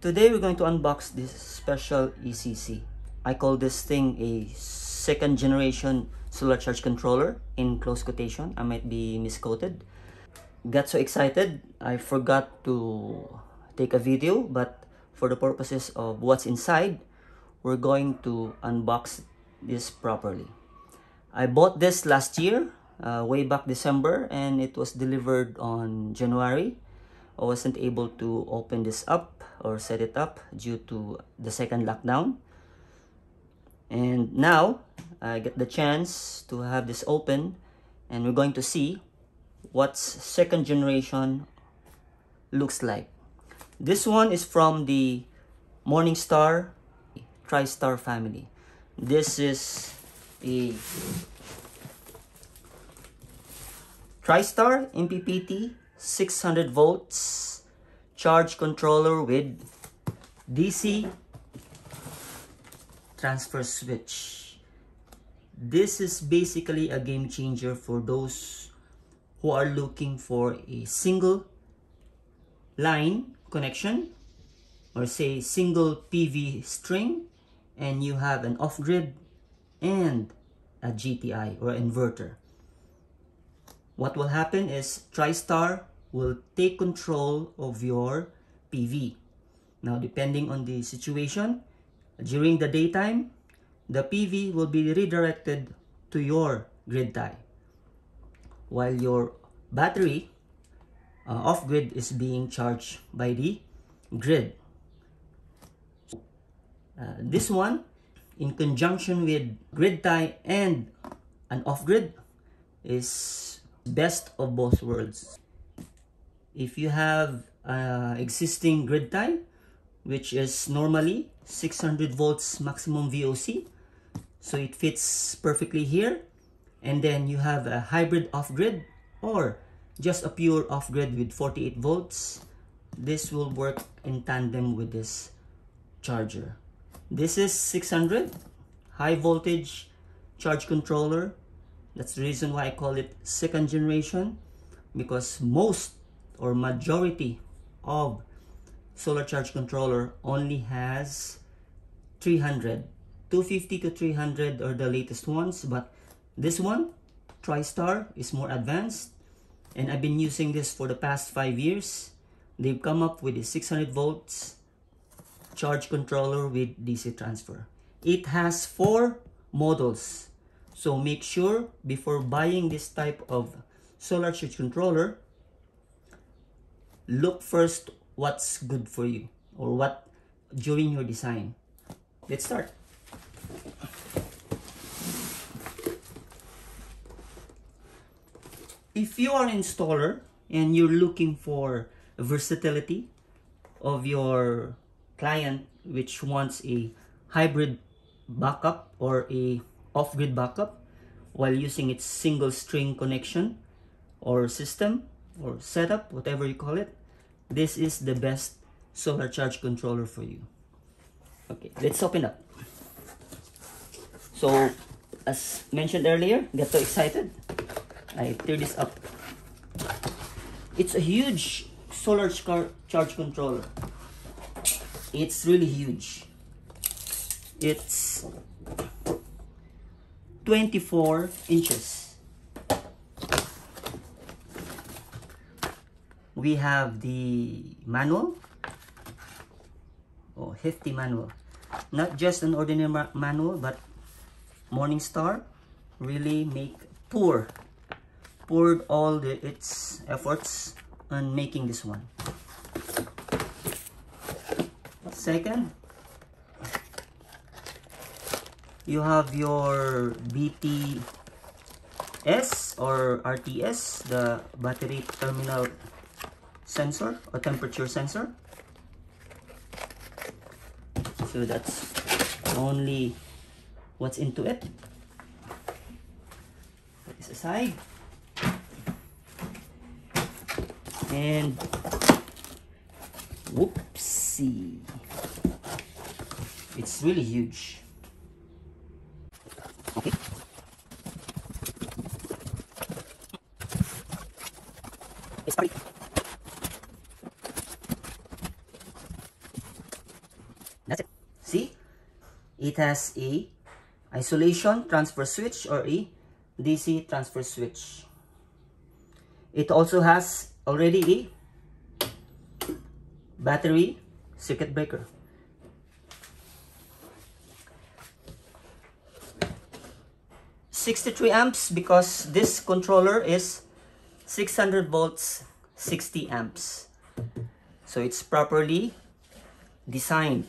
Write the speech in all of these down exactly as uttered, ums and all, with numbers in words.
Today we're going to unbox this special E C C. I call this thing a second generation solar charge controller in close quotation. I might be misquoted. Got so excited I forgot to take a video, but for the purposes of what's inside, we're going to unbox this properly. I bought this last year, uh, way back December, and it was delivered on January. I wasn't able to open this up or set it up due to the second lockdown. And now I get the chance to have this open, and we're going to see what's second generation looks like. This one is from the Morningstar TriStar family. This is a TriStar M P P T six hundred volts charge controller with D C transfer switch. This is basically a game changer for those who are looking for a single line connection, or say single P V string, and you have an off-grid and a G T I or inverter. What will happen is TriStar will take control of your P V. Now, depending on the situation, during the daytime, the P V will be redirected to your grid tie, while your battery uh, off-grid is being charged by the grid. Uh, this one, in conjunction with grid tie and an off-grid, is best of both worlds. If you have uh, existing grid tie, which is normally six hundred volts maximum V O C, so it fits perfectly here, and then you have a hybrid off-grid or just a pure off-grid with forty-eight volts, this will work in tandem with this charger. This is six hundred high voltage charge controller. That's the reason why I call it second generation, because most or majority of solar charge controller only has two fifty to three hundred are the latest ones, but this one, TriStar, is more advanced, and I've been using this for the past five years. They've come up with a six hundred volts charge controller with D C transfer. It has four models, so make sure before buying this type of solar charge controller, look first what's good for you or what during your design. Let's start. If you are an installer and you're looking for versatility of your client, which wants a hybrid backup or a off-grid backup while using its single string connection or system or setup, whatever you call it, this is the best solar charge controller for you. Okay, let's open up. So, as mentioned earlier, got so excited I tear this up. It's a huge solar charge controller. It's really huge. It's twenty-four inches. We have the manual. Oh, hefty manual. Not just an ordinary ma manual, but Morningstar really make poor poured all the, its efforts on making this one. Second, you have your B T S or R T S, the battery terminal sensor or temperature sensor. So that's only what's into it. Put this aside. And whoopsie, it's really huge. Okay. It's That's it. See, it has a isolation transfer switch or a D C transfer switch. It also has already a battery circuit breaker. sixty-three amps because this controller is six hundred volts, sixty amps. So it's properly designed.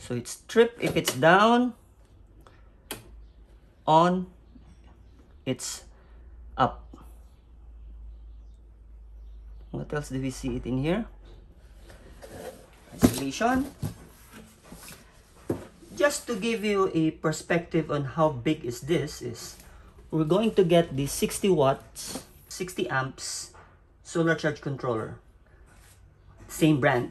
So it's trip if it's down, on, it's up. What else do we see it in here? Isolation. Just to give you a perspective on how big is this is, we're going to get the sixty watts, sixty amps solar charge controller. Same brand.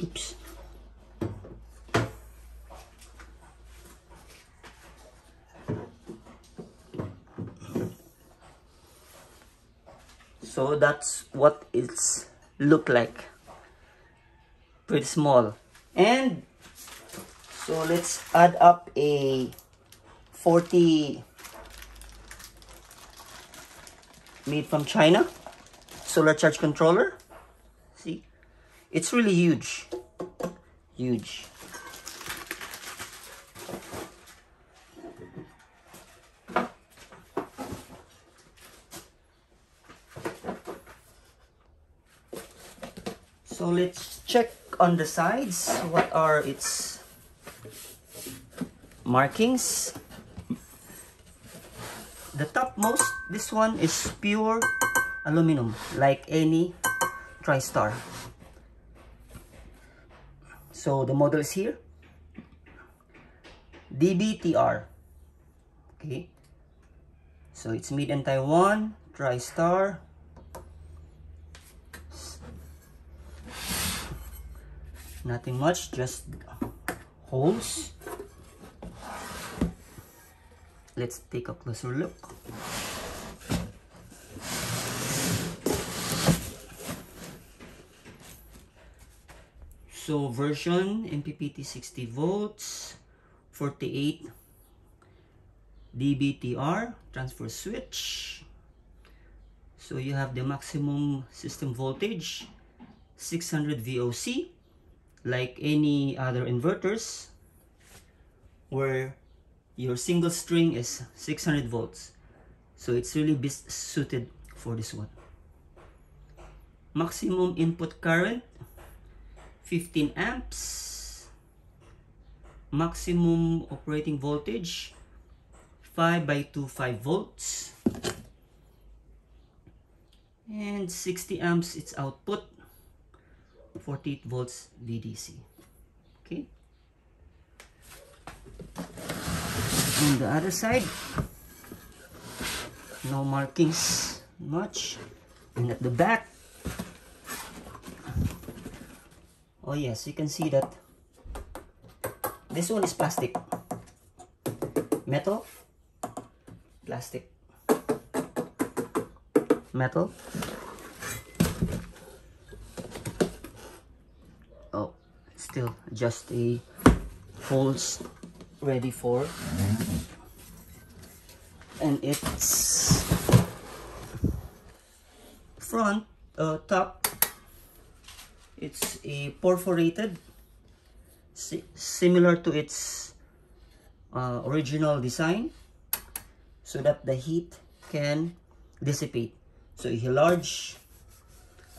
Oops. So that's what it's look like. Pretty small. And so let's add up a forty made from China solar charge controller. See, it's really huge, huge. So let's check on the sides, what are its markings. The topmost, this one is pure aluminum, like any TriStar. So the model is here, D B T R, okay. So it's made in Taiwan, TriStar. Nothing much, just holes. Let's take a closer look. So version M P P T sixty volts, forty-eight D B T R transfer switch. So you have the maximum system voltage, six hundred V O C. Like any other inverters where your single string is six hundred volts, so it's really best suited for this one. Maximum input current fifteen amps, maximum operating voltage five by twenty-five volts, and sixty amps its output, forty-eight volts D D C. Okay. On the other side, no markings much. And at the back, oh yes, you can see that this one is plastic, metal, plastic, metal. Still just a holes ready for, and it's front uh, top, it's a perforated, si similar to its uh, original design, so that the heat can dissipate. So a large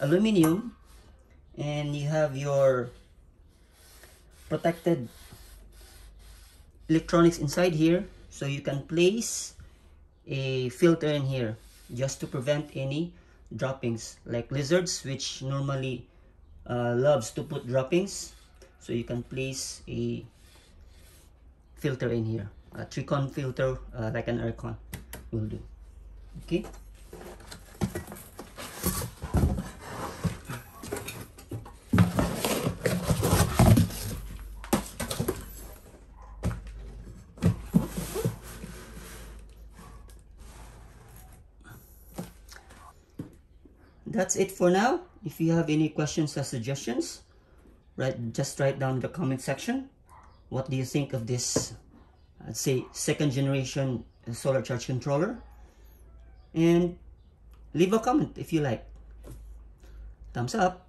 aluminum, and you have your protected electronics inside here, so you can place a filter in here just to prevent any droppings, like lizards, which normally uh, loves to put droppings. So you can place a filter in here, a three-con filter, uh, like an aircon will do. Okay. that's it for now. If you have any questions or suggestions, right, just write down in the comment section. What do you think of this, I'd say, second generation solar charge controller? And leave a comment if you like. Thumbs up.